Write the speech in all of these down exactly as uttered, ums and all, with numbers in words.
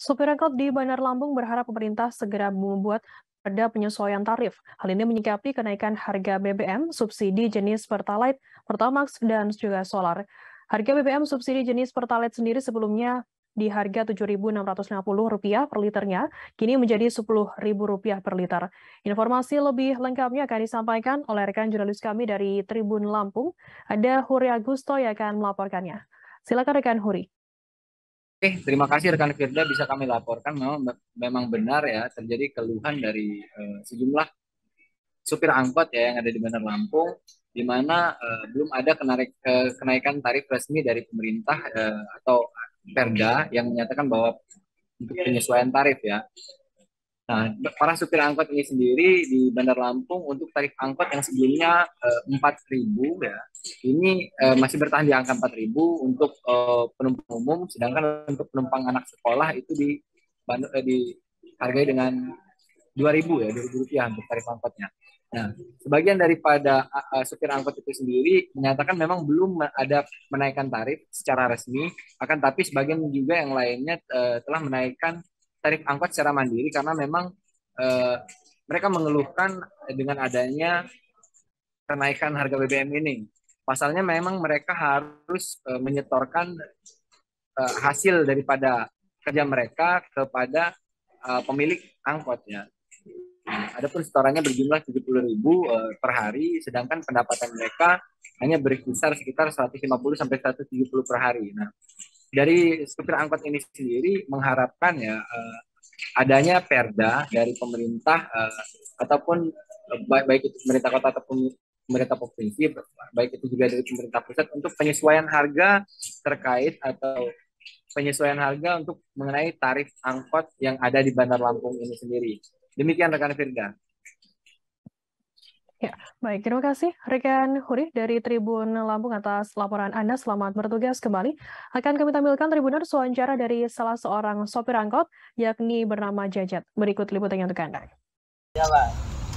Sopir angkot di Bandar Lampung berharap pemerintah segera membuat perda penyesuaian tarif. Hal ini menyikapi kenaikan harga B B M subsidi jenis Pertalite, Pertamax, dan juga Solar. Harga B B M subsidi jenis Pertalite sendiri sebelumnya di harga tujuh ribu enam ratus lima puluh rupiah per liternya, kini menjadi sepuluh ribu rupiah per liter. Informasi lebih lengkapnya akan disampaikan oleh rekan jurnalis kami dari Tribun Lampung. Ada Huri Agusto yang akan melaporkannya. Silakan rekan Huri. Oke, terima kasih rekan Firda bisa kami laporkan. Memang, memang benar ya, terjadi keluhan dari e, sejumlah supir angkot ya yang ada di Bandar Lampung, di mana e, belum ada kenarik, e, kenaikan tarif resmi dari pemerintah e, atau perda yang menyatakan bahwa untuk penyesuaian tarif ya. Nah, para supir angkot ini sendiri di Bandar Lampung untuk tarif angkot yang sebelumnya e, empat ribu ya. Ini eh, masih bertahan di angka empat ribu untuk eh, penumpang umum, sedangkan untuk penumpang anak sekolah itu di eh, dihargai dengan dua ribu ya, dua ribu rupiah untuk tarif angkotnya. Nah, sebagian daripada uh, supir angkot itu sendiri menyatakan memang belum ada menaikkan tarif secara resmi, akan tapi sebagian juga yang lainnya uh, telah menaikkan tarif angkot secara mandiri karena memang uh, mereka mengeluhkan dengan adanya kenaikan harga B B M ini. Pasalnya memang mereka harus e, menyetorkan e, hasil daripada kerja mereka kepada e, pemilik angkotnya. Nah, adapun setorannya berjumlah tujuh puluh ribu rupiah e, per hari, sedangkan pendapatan mereka hanya berkisar sekitar seratus lima puluh sampai seratus tujuh puluh per hari. Nah, dari supir angkot ini sendiri mengharapkan ya e, adanya perda dari pemerintah e, ataupun e, baik, baik itu pemerintah kota ataupun pemerintah provinsi, baik itu juga dari pemerintah pusat, untuk penyesuaian harga terkait atau penyesuaian harga untuk mengenai tarif angkot yang ada di Bandar Lampung ini sendiri. Demikian rekan Firda. Ya, baik, terima kasih rekan Huri dari Tribun Lampung atas laporan Anda. Selamat bertugas kembali. Akan kami tampilkan Tribunnews wawancara dari salah seorang sopir angkot yakni bernama Jajat. Berikut liputannya untuk Anda. Ya, Pak.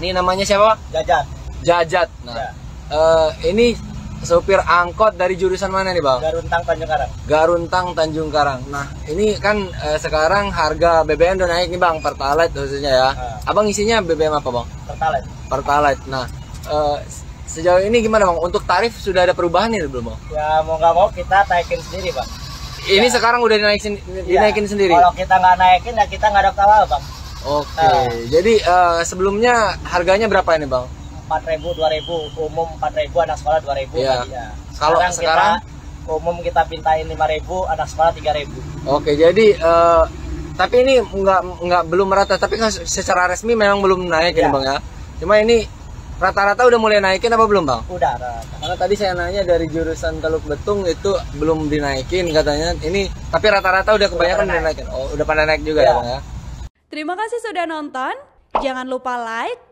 Ini namanya siapa, Pak? Jajat. Jajat. Nah, ya. uh, ini sopir angkot dari jurusan mana nih, Bang? Garuntang Tanjung Karang. Garuntang Tanjung Karang. Nah, ini kan uh, sekarang harga B B M udah naik nih, Bang, Pertalite khususnya ya. Uh. Abang isinya B B M apa, Bang? Pertalite. Pertalite. Nah, uh, sejauh ini gimana, Bang? Untuk tarif sudah ada perubahan nih belum, Bang? Ya, mau nggak mau kita naikin sendiri, Bang. Ini ya. Sekarang udah dinaikin, dinaikin ya. Sendiri. Kalau kita nggak naikin, ya kita nggak ada kawal, Bang. Oke. Okay. Uh. Jadi uh, sebelumnya harganya berapa ini, Bang? empat ribu, dua ribu, umum empat ribu, anak sekolah dua ribu. Iya. Ya. Kalau sekarang, sekarang kita, umum kita pintain lima ribu, anak sekolah tiga ribu. Oke, jadi uh, tapi ini nggak nggak belum merata, tapi secara resmi memang belum naik ya, ya Bang ya. Cuma ini rata-rata udah mulai naikin apa belum, Bang? Udah. Rata. Karena tadi saya nanya dari jurusan Teluk Betung itu belum dinaikin katanya. Ini tapi rata-rata udah kebanyakan udah dinaikin. Oh, udah pada naik juga ya, ya Bang ya. Terima kasih sudah nonton. Jangan lupa like,